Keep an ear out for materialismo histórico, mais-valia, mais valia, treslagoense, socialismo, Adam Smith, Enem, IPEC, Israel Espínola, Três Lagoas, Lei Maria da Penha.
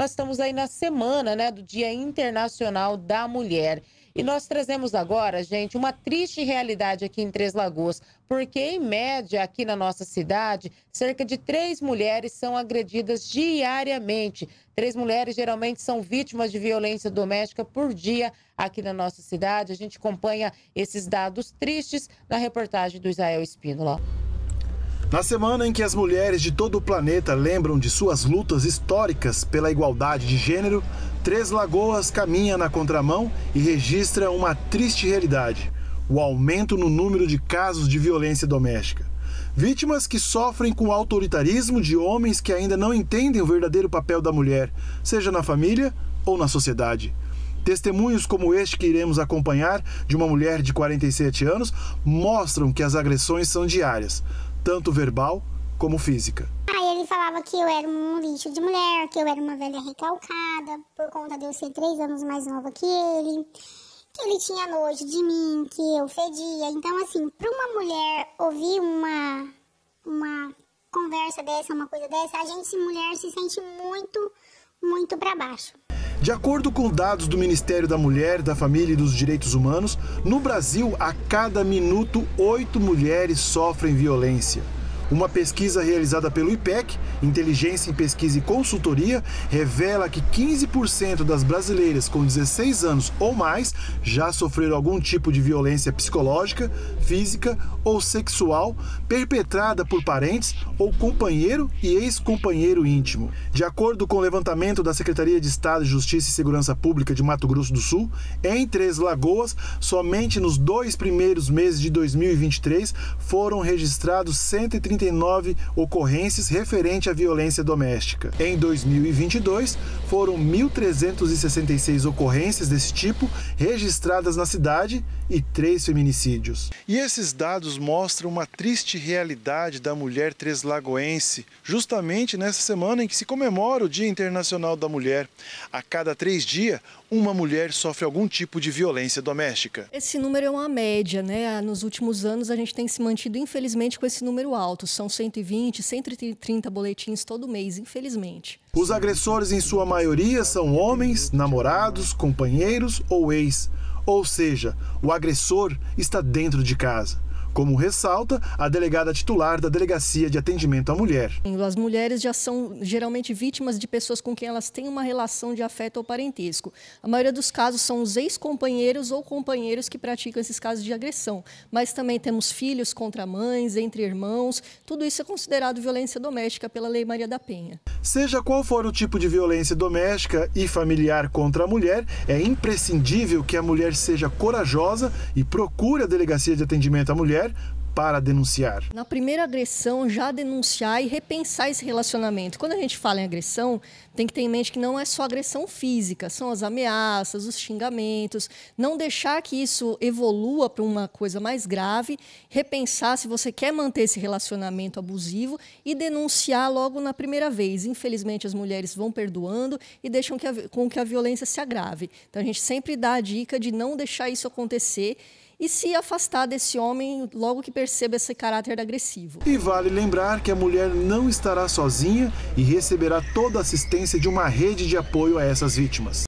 Nós estamos aí na semana, né, do Dia Internacional da Mulher. E nós trazemos agora, gente, uma triste realidade aqui em Três Lagoas, porque, em média, aqui na nossa cidade, cerca de 3 mulheres são agredidas diariamente. 3 mulheres, geralmente, são vítimas de violência doméstica por dia aqui na nossa cidade. A gente acompanha esses dados tristes na reportagem do Israel Espínola. Na semana em que as mulheres de todo o planeta lembram de suas lutas históricas pela igualdade de gênero, Três Lagoas caminha na contramão e registra uma triste realidade: o aumento no número de casos de violência doméstica. Vítimas que sofrem com o autoritarismo de homens que ainda não entendem o verdadeiro papel da mulher, seja na família ou na sociedade. Testemunhos como este que iremos acompanhar, de uma mulher de 47 anos, mostram que as agressões são diárias, tanto verbal como física. Aí ele falava que eu era um lixo de mulher, que eu era uma velha recalcada, por conta de eu ser 3 anos mais nova que ele tinha nojo de mim, que eu fedia. Então, assim, para uma mulher ouvir uma conversa dessa, uma coisa dessa, a gente, mulher, se sente muito, muito para baixo. De acordo com dados do Ministério da Mulher, da Família e dos Direitos Humanos, no Brasil, a cada minuto, 8 mulheres sofrem violência. Uma pesquisa realizada pelo IPEC, Inteligência em Pesquisa e Consultoria, revela que 15% das brasileiras com 16 anos ou mais já sofreram algum tipo de violência psicológica, física ou sexual perpetrada por parentes ou companheiro e ex-companheiro íntimo. De acordo com o levantamento da Secretaria de Estado de Justiça e Segurança Pública de Mato Grosso do Sul, em Três Lagoas, somente nos 2 primeiros meses de 2023 foram registrados 139 ocorrências referente à violência doméstica. Em 2022, foram 1.366 ocorrências desse tipo registradas na cidade e 3 feminicídios. E esses dados mostram uma triste realidade da mulher treslagoense, justamente nessa semana em que se comemora o Dia Internacional da Mulher. A cada 3 dias, uma mulher sofre algum tipo de violência doméstica. Esse número é uma média, né? Nos últimos anos a gente tem se mantido, infelizmente, com esse número alto. São 120, 130 boletins todo mês, infelizmente. Os agressores, em sua maioria, são homens, namorados, companheiros ou ex. Ou seja, o agressor está dentro de casa, como ressalta a delegada titular da Delegacia de Atendimento à Mulher. As mulheres já são geralmente vítimas de pessoas com quem elas têm uma relação de afeto ou parentesco. A maioria dos casos são os ex-companheiros ou companheiros que praticam esses casos de agressão. Mas também temos filhos contra mães, entre irmãos. Tudo isso é considerado violência doméstica pela Lei Maria da Penha. Seja qual for o tipo de violência doméstica e familiar contra a mulher, é imprescindível que a mulher seja corajosa e procure a Delegacia de Atendimento à Mulher para denunciar. Na primeira agressão, já denunciar e repensar esse relacionamento. Quando a gente fala em agressão, tem que ter em mente que não é só agressão física, são as ameaças, os xingamentos, não deixar que isso evolua para uma coisa mais grave, repensar se você quer manter esse relacionamento abusivo e denunciar logo na primeira vez. Infelizmente, as mulheres vão perdoando e deixam com que a violência se agrave. Então, a gente sempre dá a dica de não deixar isso acontecer e se afastar desse homem logo que perceba esse caráter agressivo. E vale lembrar que a mulher não estará sozinha e receberá toda a assistência de uma rede de apoio a essas vítimas.